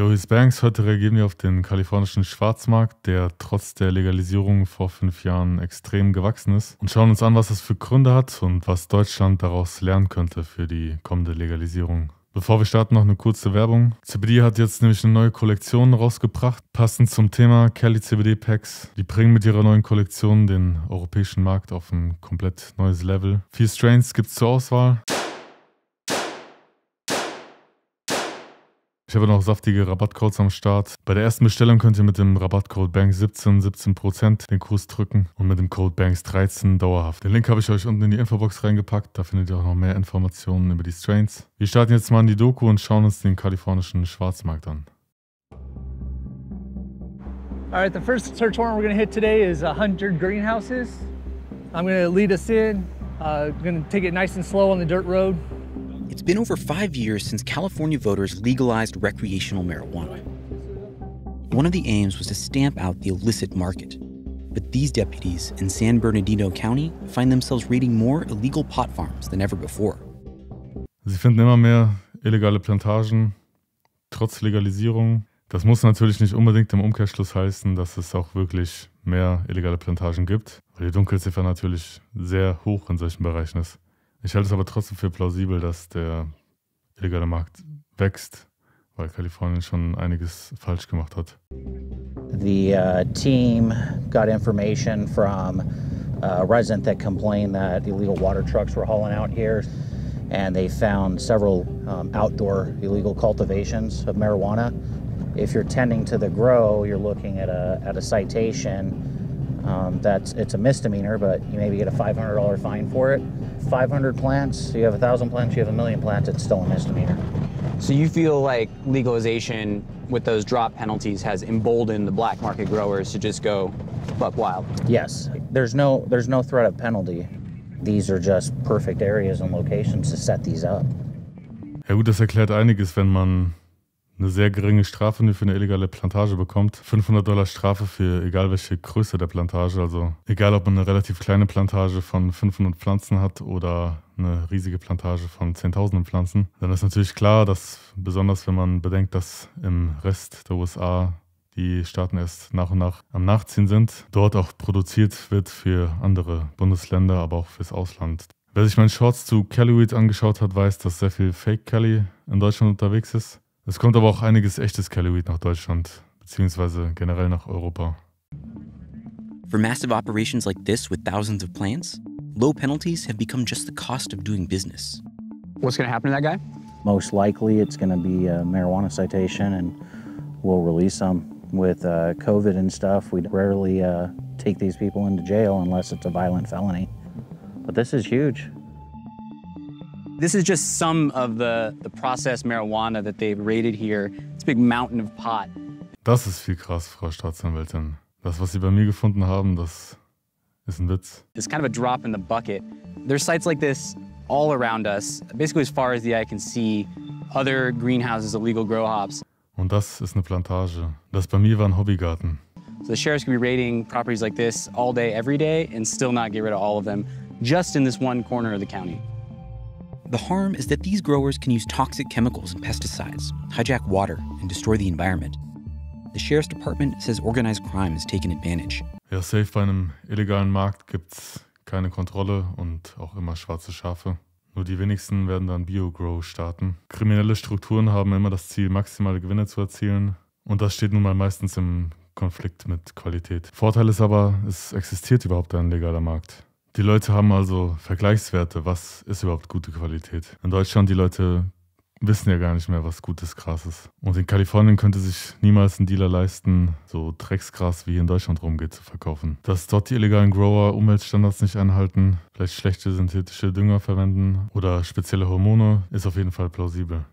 Joris Banks, heute reagieren wir auf den kalifornischen Schwarzmarkt, der trotz der Legalisierung vor 5 Jahren extrem gewachsen ist, und schauen uns an, was das für Gründe hat und was Deutschland daraus lernen könnte für die kommende Legalisierung. Bevor wir starten, noch eine kurze Werbung. CBD hat jetzt nämlich eine neue Kollektion rausgebracht, passend zum Thema Kelly CBD Packs. Die bringen mit ihrer neuen Kollektion den europäischen Markt auf ein komplett neues Level. 4 Strains gibt es zur Auswahl. Ich habe noch saftige Rabattcodes am Start. Bei der ersten Bestellung könnt ihr mit dem Rabattcode BANKS17 17% den Kurs drücken und mit dem Code BANKS13 dauerhaft. Den Link habe ich euch unten in die Infobox reingepackt. Da findet ihr auch noch mehr Informationen über die Strains. Wir starten jetzt mal in die Doku und schauen uns den kalifornischen Schwarzmarkt an. All right, the first search warrant we're going to hit today is 100 greenhouses. I'm going to lead us in. Going to take it nice and slow on the dirt road. It's been over 5 years since California voters legalized recreational marijuana. One of the aims was to stamp out the illicit market. But these deputies in San Bernardino County find themselves raiding more illegal pot farms than ever before. Sie finden immer mehr illegale Plantagen, trotz Legalisierung. Das muss natürlich nicht unbedingt im Umkehrschluss heißen, dass es auch wirklich mehr illegale Plantagen gibt, weil die Dunkelziffer natürlich sehr hoch in solchen Bereichen ist. Ich halte es aber trotzdem für plausibel, dass der illegale Markt wächst, weil Kalifornien schon einiges falsch gemacht hat. The team got information from a resident that complained that illegal water trucks were hauling out here, and they found several outdoor illegal cultivations of marijuana. If you're tending to the grow, you're looking at a citation. It's a misdemeanor, but you maybe get a $500 fine for it. 500 plants, you have 1,000 plants, you have 1,000,000 plants, it's still a misdemeanor. So you feel like legalization with those drop penalties has emboldened the black market growers to just go buck wild? Yes. There's no threat of penalty. These are just perfect areas and locations to set these up. Ja gut, das erklärt einiges, wenn man eine sehr geringe Strafe für eine illegale Plantage bekommt. $500 Strafe für egal welche Größe der Plantage. Also egal, ob man eine relativ kleine Plantage von 500 Pflanzen hat oder eine riesige Plantage von 10.000 Pflanzen. Dann ist natürlich klar, dass besonders wenn man bedenkt, dass im Rest der USA die Staaten erst nach und nach am Nachziehen sind, dort auch produziert wird für andere Bundesländer, aber auch fürs Ausland. Wer sich meinen Shorts zu Kellyweed angeschaut hat, weiß, dass sehr viel Fake Kelly in Deutschland unterwegs ist. Es kommt aber auch einiges echtes Kellyweed nach Deutschland, beziehungsweise generell nach Europa. For massive operations like this with thousands of plants, low penalties have become just the cost of doing business. What's going to happen to that guy? Most likely it's going to be a marijuana citation, and we'll release them. With COVID and stuff, we rarely take these people into jail unless it's a violent felony. But this is huge. This is just some of the processed marijuana that they've raided here. It's a big mountain of pot. Das ist viel krass, Frau Staatsanwältin. Das, was Sie bei mir gefunden haben, das ist ein Witz. It's kind of a drop in the bucket. There's sites like this all around us, basically as far as the eye can see, other greenhouses, illegal grow hops. Und das ist eine Plantage. Das bei mir war ein Hobbygarten. So the sheriffs can be raiding properties like this all day, every day, and still not get rid of all of them, just in this one corner of the county. The harm is that these growers can use toxic chemicals and pesticides, hijack water, and destroy the environment. The Sheriff's Department says organized crime has taken advantage. Ja, safe, bei einem illegalen Markt gibt's keine Kontrolle und auch immer schwarze Schafe. Nur die wenigsten werden dann Bio-Grow starten. Kriminelle Strukturen haben immer das Ziel, maximale Gewinne zu erzielen. Und das steht nun mal meistens im Konflikt mit Qualität. Vorteil ist aber, es existiert überhaupt ein legaler Markt. Die Leute haben also Vergleichswerte, was ist überhaupt gute Qualität. In Deutschland, die Leute wissen ja gar nicht mehr, was gutes Gras ist. Und in Kalifornien könnte sich niemals ein Dealer leisten, so Drecksgras wie hier in Deutschland rumgeht, zu verkaufen. Dass dort die illegalen Grower Umweltstandards nicht einhalten, vielleicht schlechte synthetische Dünger verwenden oder spezielle Hormone, ist auf jeden Fall plausibel.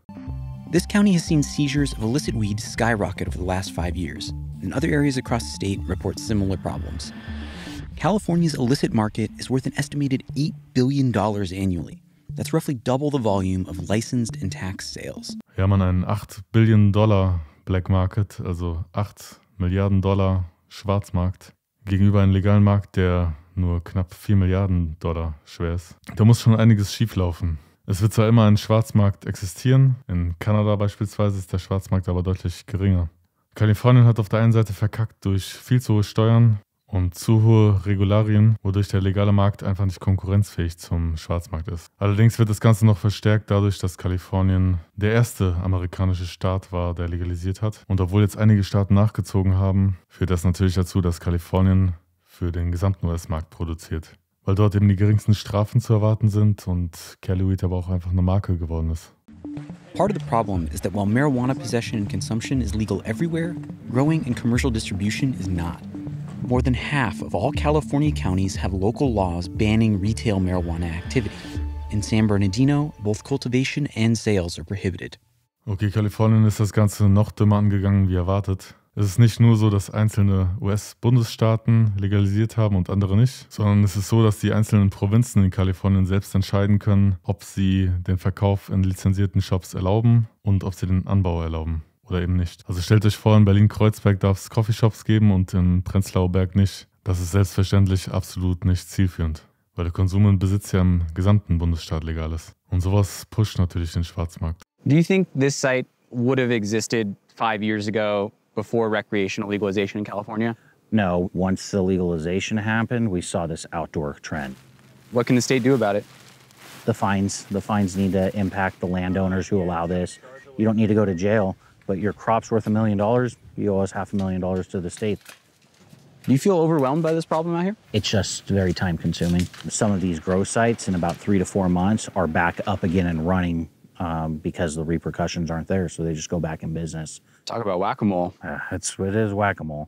This county has seen seizures of illicit weed skyrocket over the last 5 years, and other areas across the state report similar problems. California's illicit market is worth an estimated $8 billion annually. That's roughly double the volume of licensed and tax sales. Wir haben einen $8 Billion Black Market, also $8 Milliarden Schwarzmarkt, gegenüber einem legalen Markt, der nur knapp $4 Milliarden schwer ist. Da muss schon einiges schieflaufen. Es wird zwar immer ein Schwarzmarkt existieren, in Kanada beispielsweise ist der Schwarzmarkt aber deutlich geringer. Kalifornien hat auf der einen Seite verkackt durch viel zu hohe Steuern und zu hohe Regularien, wodurch der legale Markt einfach nicht konkurrenzfähig zum Schwarzmarkt ist. Allerdings wird das Ganze noch verstärkt dadurch, dass Kalifornien der erste amerikanische Staat war, der legalisiert hat. Und obwohl jetzt einige Staaten nachgezogen haben, führt das natürlich dazu, dass Kalifornien für den gesamten US-Markt produziert, weil dort eben die geringsten Strafen zu erwarten sind und Cali-Weed aber auch einfach eine Marke geworden ist. Part of the problem is that while marijuana possession and consumption is legal everywhere, growing and commercial distribution is not. More than half of all California counties have local laws banning retail marijuana activity. In San Bernardino, both cultivation and sales are prohibited. Okay, Kalifornien ist das Ganze noch dümmer angegangen wie erwartet. Es ist nicht nur so, dass einzelne US-Bundesstaaten legalisiert haben und andere nicht, sondern es ist so, dass die einzelnen Provinzen in Kalifornien selbst entscheiden können, ob sie den Verkauf in lizenzierten Shops erlauben und ob sie den Anbau erlauben oder eben nicht. Also stellt euch vor, in Berlin Kreuzberg darf es Coffeeshops geben und in Prenzlauer Berg nicht. Das ist selbstverständlich absolut nicht zielführend, weil der Konsum und Besitz ja im gesamten Bundesstaat legal ist. Und sowas pusht natürlich den Schwarzmarkt. Do you think this site would have existed 5 years ago? Before recreational legalization in California? No, once the legalization happened, we saw this outdoor trend. What can the state do about it? The fines need to impact the landowners who allow this. You don't need to go to jail, but your crop's worth $1 million, you owe us $500,000 to the state. Do you feel overwhelmed by this problem out here? It's just very time consuming. Some of these grow sites in about 3 to 4 months are back up again and running because the repercussions aren't there, so they just go back in business. Talk about Whack-A-Mole. It is Whack-A-Mole.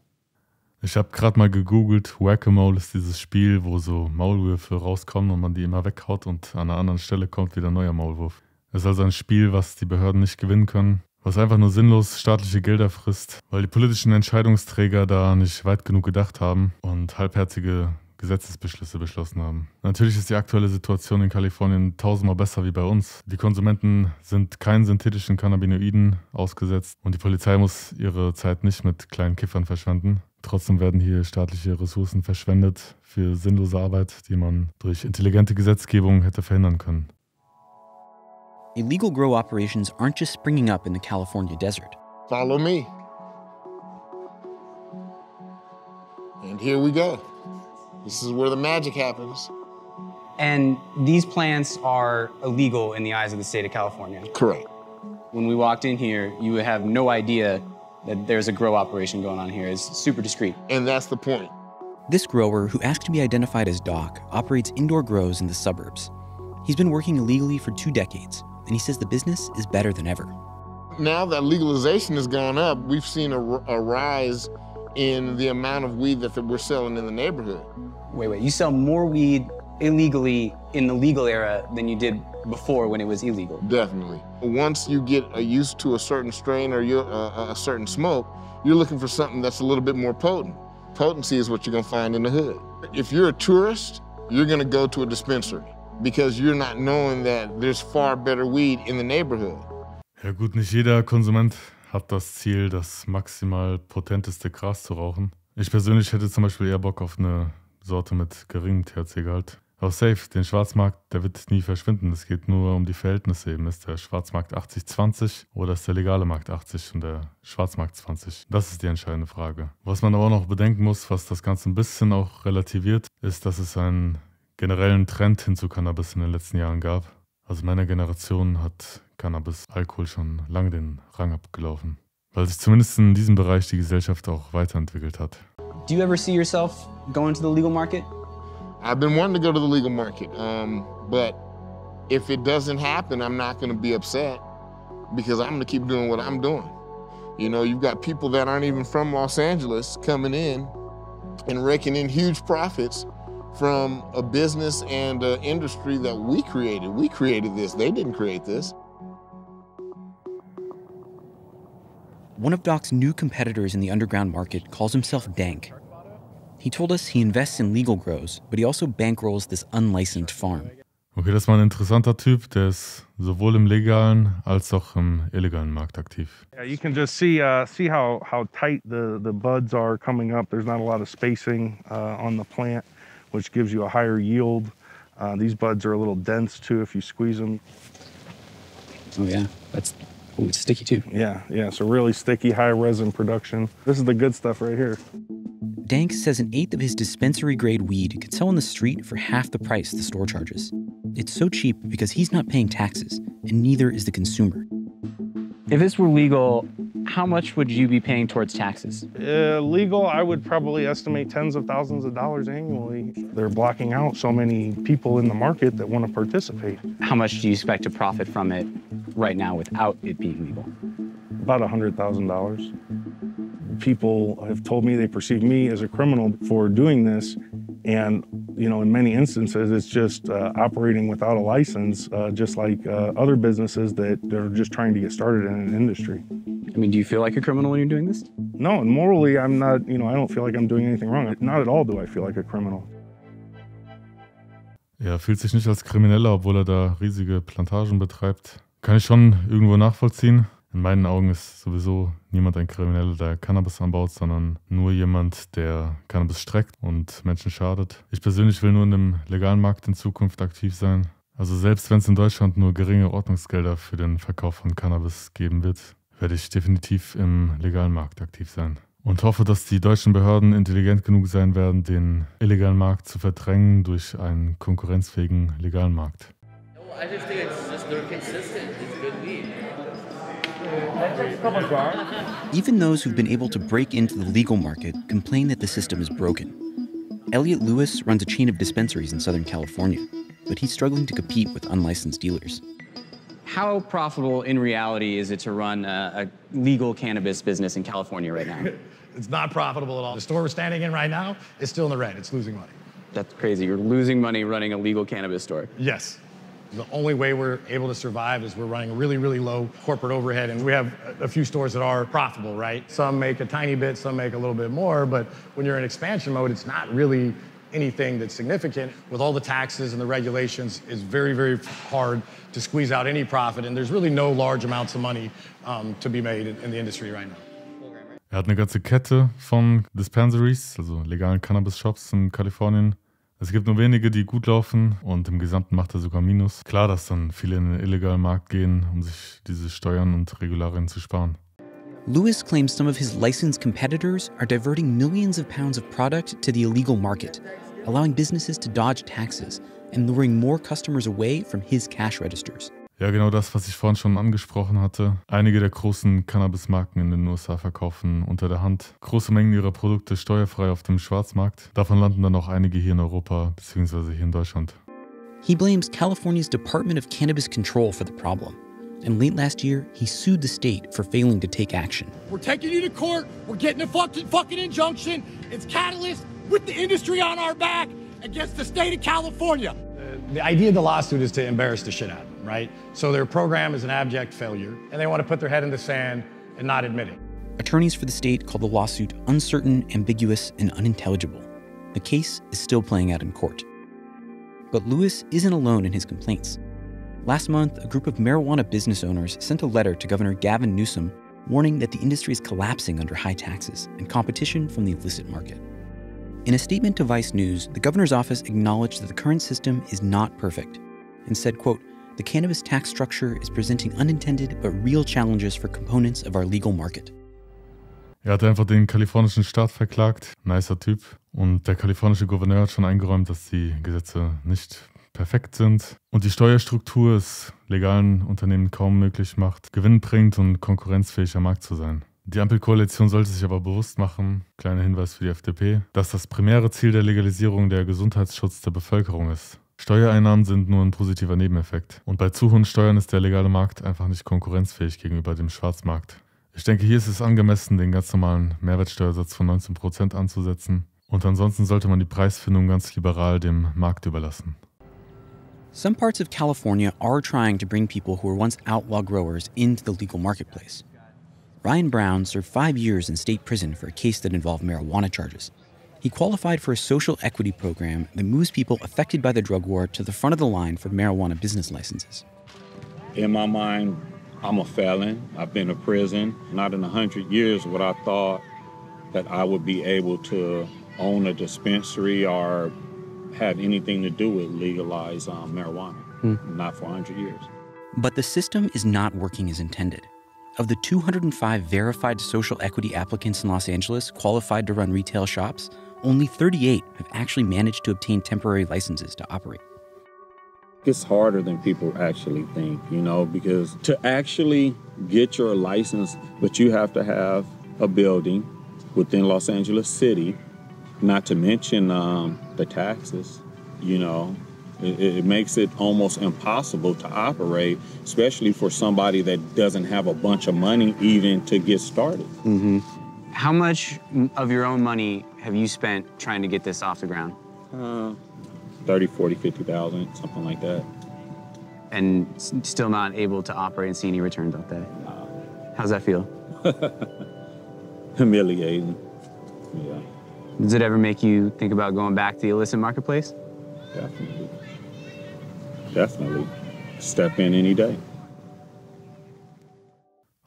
Ich habe gerade mal gegoogelt, Whack-A-Mole ist dieses Spiel, wo so Maulwürfe rauskommen und man die immer weghaut und an einer anderen Stelle kommt wieder ein neuer Maulwurf. Das ist also ein Spiel, was die Behörden nicht gewinnen können, was einfach nur sinnlos staatliche Gelder frisst, weil die politischen Entscheidungsträger da nicht weit genug gedacht haben und halbherzige Gesetzesbeschlüsse beschlossen haben. Natürlich ist die aktuelle Situation in Kalifornien tausendmal besser wie bei uns. Die Konsumenten sind keinen synthetischen Cannabinoiden ausgesetzt und die Polizei muss ihre Zeit nicht mit kleinen Kiffern verschwenden. Trotzdem werden hier staatliche Ressourcen verschwendet für sinnlose Arbeit, die man durch intelligente Gesetzgebung hätte verhindern können. Illegal grow operations aren't just springing up in the California desert. Follow me. And here we go. This is where the magic happens. And these plants are illegal in the eyes of the state of California? Correct. When we walked in here, you would have no idea that there's a grow operation going on here. It's super discreet. And that's the point. This grower, who asked to be identified as Doc, operates indoor grows in the suburbs. He's been working illegally for 2 decades, and he says the business is better than ever. Now that legalization has gone up, we've seen a rise in the amount of weed that we're selling in the neighborhood. Wait, you sell more weed illegally in the legal era than you did before when it was illegal? Definitely. Once you get used to a certain strain or a certain smoke, you're looking for something that's a little bit more potent. Potency is what you're gonna find in the hood. If you're a tourist, you're gonna go to a dispensary because you're not knowing that there's far better weed in the neighborhood. Ja gut, nicht jeder Konsument hat das Ziel, das maximal potenteste Gras zu rauchen. Ich persönlich hätte zum Beispiel eher Bock auf eine Sorte mit geringem THC-Gehalt. Aber safe, den Schwarzmarkt, der wird nie verschwinden. Es geht nur um die Verhältnisse eben. Ist der Schwarzmarkt 80-20 oder ist der legale Markt 80 und der Schwarzmarkt 20? Das ist die entscheidende Frage. Was man aber auch noch bedenken muss, was das Ganze ein bisschen auch relativiert, ist, dass es einen generellen Trend hin zu Cannabis in den letzten Jahren gab. Also meiner Generation hat Cannabis, Alkohol schon lange den Rang abgelaufen, weil sich zumindest in diesem Bereich die Gesellschaft auch weiterentwickelt hat. Do you ever see yourself going to the legal market? I've been wanting to go to the legal market, but if it doesn't happen, I'm not going to be upset because I'm going to keep doing what I'm doing. You know, you've got people that aren't even from Los Angeles coming in and raking in huge profits from a business and an industry that we created. We created this. They didn't create this. One of Doc's new competitors in the underground market calls himself Dank. He told us he invests in legal grows, but he also bankrolls this unlicensed farm. Okay, das war ein interessanter Typ, der ist sowohl im legalen als auch im illegalen Markt aktiv. Yeah, you can just see how tight the buds are coming up. There's not a lot of spacing on the plant, which gives you a higher yield. These buds are a little dense too if you squeeze them. Oh yeah, that's ooh, it's sticky too. Yeah, yeah, so really sticky, high resin production. This is the good stuff right here. Dank says an eighth of his dispensary grade weed could sell on the street for half the price the store charges. It's so cheap because he's not paying taxes, and neither is the consumer. If this were legal, how much would you be paying towards taxes? Legal, I would probably estimate tens of thousands of dollars annually. They're blocking out so many people in the market that want to participate. How much do you expect to profit from it right now without it being legal? About $100,000. People have told me they perceive me as a criminal for doing this, and you know, in many instances, it's just operating without a license, just like other businesses that are just trying to get started in an industry. I mean, do you feel like a criminal when you're doing this? No, and morally, I'm not, you know, I don't feel like I'm doing anything wrong. Not at all do I feel like a criminal. Ja, fühlt sich nicht als Krimineller, obwohl da riesige Plantagen betreibt. Kann ich schon irgendwo nachvollziehen. In meinen Augen ist sowieso niemand ein Krimineller, der Cannabis anbaut, sondern nur jemand, der Cannabis streckt und Menschen schadet. Ich persönlich will nur in dem legalen Markt in Zukunft aktiv sein. Also selbst wenn es in Deutschland nur geringe Ordnungsgelder für den Verkauf von Cannabis geben wird, werde ich definitiv im legalen Markt aktiv sein. Und hoffe, dass die deutschen Behörden intelligent genug sein werden, den illegalen Markt zu verdrängen durch einen konkurrenzfähigen legalen Markt. I just think it's just they're consistent. It's good weed. Even those who've been able to break into the legal market complain that the system is broken. Elliot Lewis runs a chain of dispensaries in Southern California, but he's struggling to compete with unlicensed dealers. How profitable in reality is it to run a legal cannabis business in California right now? It's not profitable at all. The store we're standing in right now is still in the red. It's losing money. That's crazy. You're losing money running a legal cannabis store. Yes. The only way we're able to survive is we're running a really, really low corporate overhead, and we have a few stores that are profitable, right? Some make a tiny bit, some make a little bit more, but when you're in expansion mode, it's not really anything that's significant. With all the taxes and the regulations, it's very, very hard to squeeze out any profit, and there's really no large amounts of money to be made in the industry right now. Hat eine ganze Kette von Dispensaries, also legalen Cannabis-Shops in Kalifornien. Es gibt nur wenige, die gut laufen und im Gesamten macht sogar Minus. Klar, dass dann viele in den illegalen Markt gehen, sich diese Steuern und Regularien zu sparen. Lewis claims some of his licensed competitors are diverting millions of pounds of product to the illegal market, allowing businesses to dodge taxes and luring more customers away from his cash registers. Ja, genau das, was ich vorhin schon angesprochen hatte. Einige der großen Cannabis-Marken in den USA verkaufen unter der Hand große Mengen ihrer Produkte steuerfrei auf dem Schwarzmarkt. Davon landen dann auch einige hier in Europa bzw. hier in Deutschland. He blames California's Department of Cannabis Control for the problem. And late last year, he sued the state for failing to take action. We're taking you to court. We're getting a fucking injunction. It's Catalyst with the industry on our back against the state of California. The idea of the lawsuit is to embarrass the shit out of them, right? So their program is an abject failure, and they want to put their head in the sand and not admit it. Attorneys for the state called the lawsuit uncertain, ambiguous, and unintelligible. The case is still playing out in court. But Lewis isn't alone in his complaints. Last month, a group of marijuana business owners sent a letter to Governor Gavin Newsom warning that the industry is collapsing under high taxes and competition from the illicit market. In a statement to Vice News, the governor's office acknowledged that the current system is not perfect and said, quote, the cannabis tax structure is presenting unintended but real challenges for components of our legal market. Hat einfach den kalifornischen Staat verklagt, nicer Typ. Und der kalifornische Gouverneur hat schon eingeräumt, dass die Gesetze nicht perfekt sind und die Steuerstruktur es legalen Unternehmen kaum möglich macht, gewinnbringend und konkurrenzfähiger Markt zu sein. Die Ampelkoalition sollte sich aber bewusst machen, kleiner Hinweis für die FDP, dass das primäre Ziel der Legalisierung der Gesundheitsschutz der Bevölkerung ist. Steuereinnahmen sind nur ein positiver Nebeneffekt. Und bei zu hohen Steuern ist der legale Markt einfach nicht konkurrenzfähig gegenüber dem Schwarzmarkt. Ich denke, hier ist es angemessen, den ganz normalen Mehrwertsteuersatz von 19% anzusetzen. Und ansonsten sollte man die Preisfindung ganz liberal dem Markt überlassen. Some parts of California are trying to bring people who were once outlaw growers into the legal marketplace. Ryan Brown served 5 years in state prison for a case that involved marijuana charges. He qualified for a social equity program that moves people affected by the drug war to the front of the line for marijuana business licenses. In my mind, I'm a felon. I've been to prison. Not in 100 years would I thought that I would be able to own a dispensary or had anything to do with legalized marijuana, not for 100 years. But the system is not working as intended. Of the 205 verified social equity applicants in Los Angeles qualified to run retail shops, only 38 have actually managed to obtain temporary licenses to operate. It's harder than people actually think, you know, because to actually get your license, but you have to have a building within Los Angeles City, not to mention the taxes, you know. It makes it almost impossible to operate, especially for somebody that doesn't have a bunch of money even to get started. Mm-hmm. How much of your own money have you spent trying to get this off the ground? 30, 40, 50,000, something like that. And still not able to operate and see any returns off that? No. How's that feel? Humiliating, yeah. Does it ever make you think about going back to the illicit marketplace? Definitely. Definitely. Step in any day.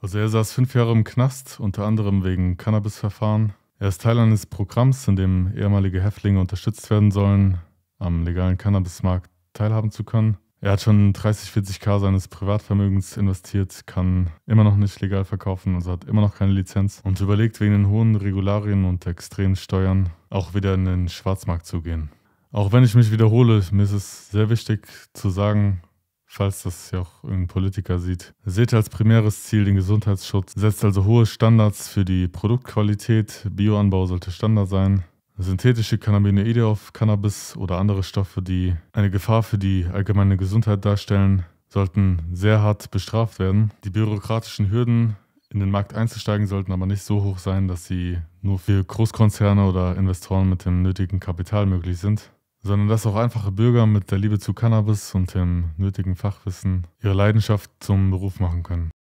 Also er saß 5 Jahre im Knast, unter anderem wegen Cannabisverfahren. Er ist Teil eines Programms, in dem ehemalige Häftlinge unterstützt werden sollen, am legalen Cannabismarkt teilhaben zu können. Er hat schon 30-40K seines Privatvermögens investiert, kann immer noch nicht legal verkaufen, also hat immer noch keine Lizenz und überlegt, wegen den hohen Regularien und extremen Steuern auch wieder in den Schwarzmarkt zu gehen. Auch wenn ich mich wiederhole, mir ist es sehr wichtig zu sagen, falls das ja auch irgendein Politiker sieht, seht als primäres Ziel den Gesundheitsschutz, setzt also hohe Standards für die Produktqualität, Bioanbau sollte Standard sein, synthetische Cannabinoide auf Cannabis oder andere Stoffe, die eine Gefahr für die allgemeine Gesundheit darstellen, sollten sehr hart bestraft werden. Die bürokratischen Hürden in den Markt einzusteigen sollten aber nicht so hoch sein, dass sie nur für Großkonzerne oder Investoren mit dem nötigen Kapital möglich sind, sondern dass auch einfache Bürger mit der Liebe zu Cannabis und dem nötigen Fachwissen ihre Leidenschaft zum Beruf machen können.